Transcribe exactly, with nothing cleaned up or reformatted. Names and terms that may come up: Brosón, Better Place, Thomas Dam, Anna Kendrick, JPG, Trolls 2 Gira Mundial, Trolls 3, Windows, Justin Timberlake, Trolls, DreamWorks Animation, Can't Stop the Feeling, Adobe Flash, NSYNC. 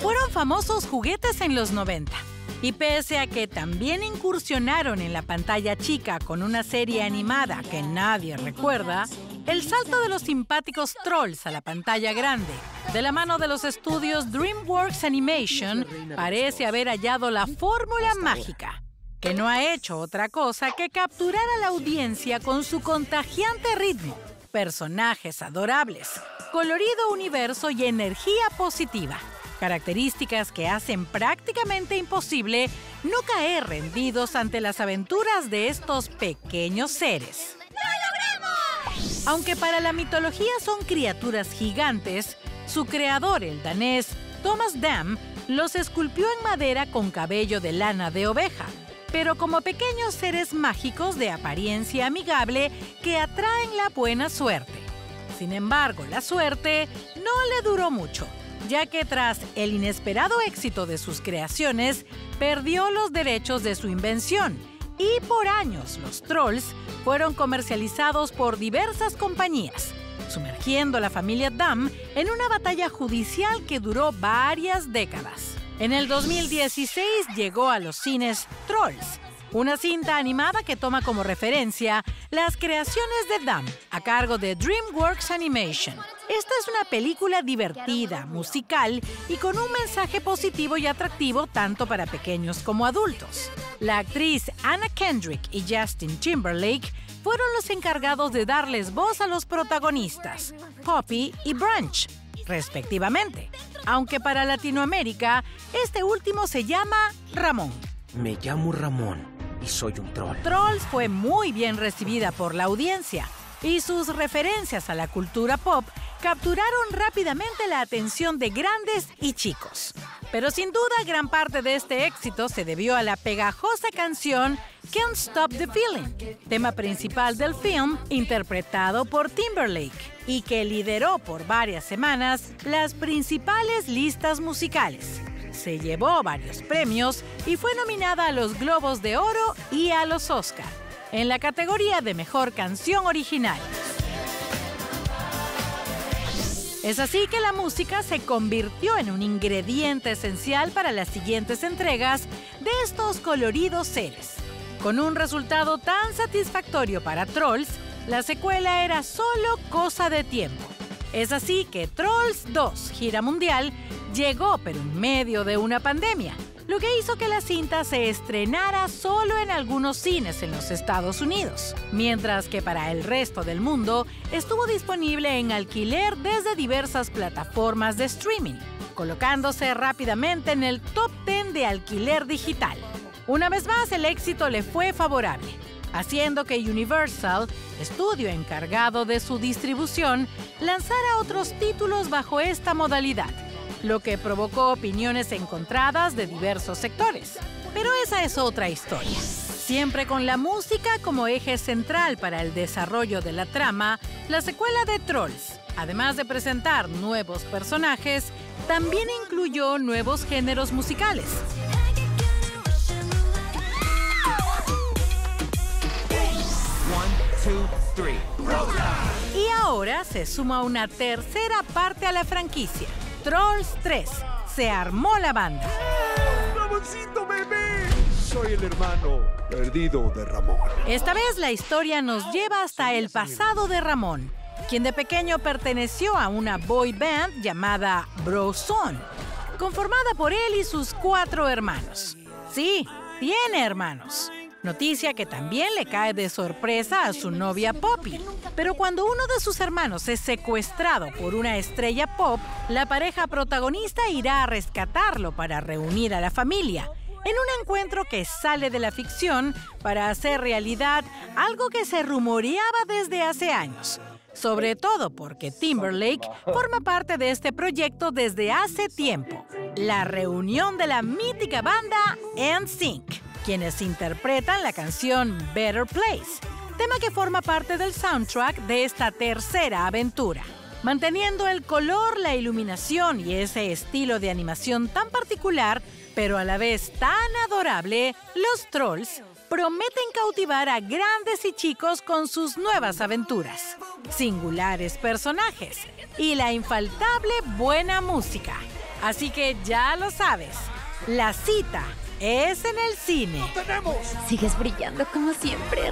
Fueron famosos juguetes en los noventa. Y pese a que también incursionaron en la pantalla chica con una serie animada que nadie recuerda, el salto de los simpáticos Trolls a la pantalla grande, de la mano de los estudios DreamWorks Animation, parece haber hallado la fórmula mágica, que no ha hecho otra cosa que capturar a la audiencia con su contagiante ritmo, personajes adorables, colorido universo y energía positiva. Características que hacen prácticamente imposible no caer rendidos ante las aventuras de estos pequeños seres. ¡Lo logramos! Aunque para la mitología son criaturas gigantes, su creador, el danés Thomas Dam, los esculpió en madera con cabello de lana de oveja, pero como pequeños seres mágicos de apariencia amigable que atraen la buena suerte. Sin embargo, la suerte no le duró mucho, ya que tras el inesperado éxito de sus creaciones, perdió los derechos de su invención y por años los Trolls fueron comercializados por diversas compañías, sumergiendo a la familia Dam en una batalla judicial que duró varias décadas. En el dos mil dieciséis llegó a los cines Trolls, una cinta animada que toma como referencia las creaciones de Dam, a cargo de DreamWorks Animation. Esta es una película divertida, musical y con un mensaje positivo y atractivo tanto para pequeños como adultos. La actriz Anna Kendrick y Justin Timberlake fueron los encargados de darles voz a los protagonistas, Poppy y Branch, respectivamente. Aunque para Latinoamérica, este último se llama Ramón. Me llamo Ramón y soy un troll. Trolls fue muy bien recibida por la audiencia y sus referencias a la cultura pop capturaron rápidamente la atención de grandes y chicos. Pero sin duda gran parte de este éxito se debió a la pegajosa canción Can't Stop the Feeling, tema principal del film interpretado por Timberlake y que lideró por varias semanas las principales listas musicales. Se llevó varios premios y fue nominada a los Globos de Oro y a los Oscar, en la categoría de Mejor Canción Original. Es así que la música se convirtió en un ingrediente esencial para las siguientes entregas de estos coloridos seres. Con un resultado tan satisfactorio para Trolls, la secuela era solo cosa de tiempo. Es así que Trolls dos Gira Mundial llegó, pero en medio de una pandemia, lo que hizo que la cinta se estrenara solo en algunos cines en los Estados Unidos, mientras que para el resto del mundo estuvo disponible en alquiler desde diversas plataformas de streaming, colocándose rápidamente en el top diez de alquiler digital. Una vez más, el éxito le fue favorable, haciendo que Universal, estudio encargado de su distribución, lanzara otros títulos bajo esta modalidad, lo que provocó opiniones encontradas de diversos sectores. Pero esa es otra historia. Siempre con la música como eje central para el desarrollo de la trama, la secuela de Trolls, además de presentar nuevos personajes, también incluyó nuevos géneros musicales. uno, dos, tres, y ahora se suma una tercera parte a la franquicia, Trolls tres. Se armó la banda. ¡Ramoncito, bebé! Soy el hermano perdido de Ramón. Esta vez la historia nos lleva hasta el pasado de Ramón, quien de pequeño perteneció a una boy band llamada Brosón, conformada por él y sus cuatro hermanos. Sí, tiene hermanos. Noticia que también le cae de sorpresa a su novia Poppy. Pero cuando uno de sus hermanos es secuestrado por una estrella pop, la pareja protagonista irá a rescatarlo para reunir a la familia, en un encuentro que sale de la ficción para hacer realidad algo que se rumoreaba desde hace años. Sobre todo porque Timberlake forma parte de este proyecto desde hace tiempo. La reunión de la mítica banda N sync. Quienes interpretan la canción Better Place, tema que forma parte del soundtrack de esta tercera aventura. Manteniendo el color, la iluminación y ese estilo de animación tan particular, pero a la vez tan adorable, los Trolls prometen cautivar a grandes y chicos con sus nuevas aventuras, singulares personajes y la infaltable buena música. Así que ya lo sabes, la cita es en el cine. ¡Lo tenemos! Sigues brillando como siempre.